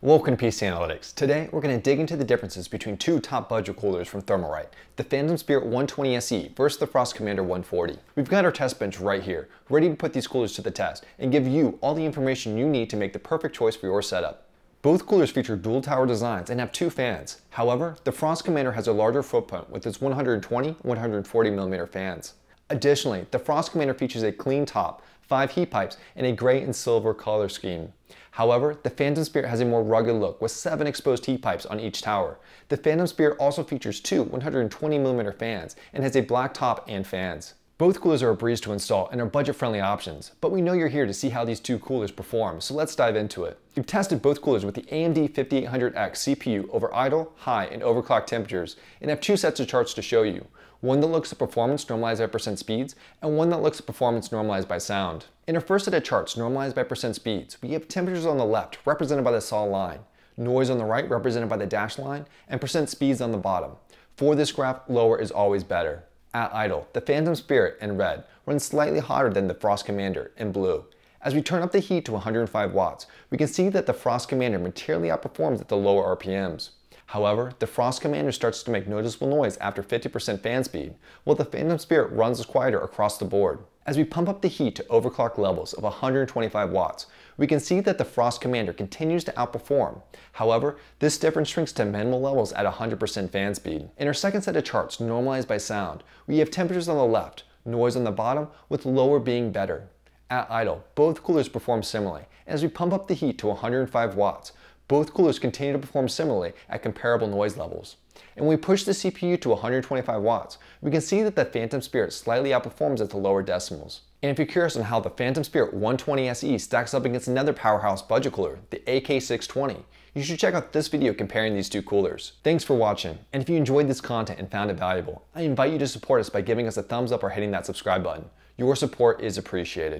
Welcome to PC Analytics. Today, we're going to dig into the differences between two top budget coolers from Thermalright, the Phantom Spirit 120 SE versus the Frost Commander 140. We've got our test bench right here, ready to put these coolers to the test and give you all the information you need to make the perfect choice for your setup. Both coolers feature dual tower designs and have two fans. However, the Frost Commander has a larger footprint with its 120 and 140 mm fans. Additionally, the Frost Commander features a clean top, 5 heat pipes, and a gray and silver color scheme. However, the Phantom Spirit has a more rugged look with 7 exposed heat pipes on each tower. The Phantom Spirit also features two 120 mm fans and has a black top and fans. Both coolers are a breeze to install and are budget-friendly options, but we know you're here to see how these two coolers perform, so let's dive into it. We've tested both coolers with the AMD 5800X CPU over idle, high, and overclock temperatures, and have two sets of charts to show you. One that looks at performance normalized by percent speeds, and one that looks at performance normalized by sound. In our first set of charts normalized by percent speeds, we have temperatures on the left represented by the solid line, noise on the right represented by the dashed line, and percent speeds on the bottom. For this graph, lower is always better. At idle, the Phantom Spirit in red runs slightly hotter than the Frost Commander in blue. As we turn up the heat to 105 watts, we can see that the Frost Commander materially outperforms at the lower RPMs. However, the Frost Commander starts to make noticeable noise after 50% fan speed, while the Phantom Spirit runs quieter across the board. As we pump up the heat to overclock levels of 125 watts, we can see that the Frost Commander continues to outperform. However, this difference shrinks to minimal levels at 100% fan speed. In our second set of charts normalized by sound, we have temperatures on the left, noise on the bottom, with lower being better. At idle, both coolers perform similarly, and as we pump up the heat to 105 watts, both coolers continue to perform similarly at comparable noise levels. And when we push the CPU to 125 watts, we can see that the Phantom Spirit slightly outperforms at the lower decimals. And if you're curious on how the Phantom Spirit 120 SE stacks up against another powerhouse budget cooler, the AK620, you should check out this video comparing these two coolers. Thanks for watching, and if you enjoyed this content and found it valuable, I invite you to support us by giving us a thumbs up or hitting that subscribe button. Your support is appreciated.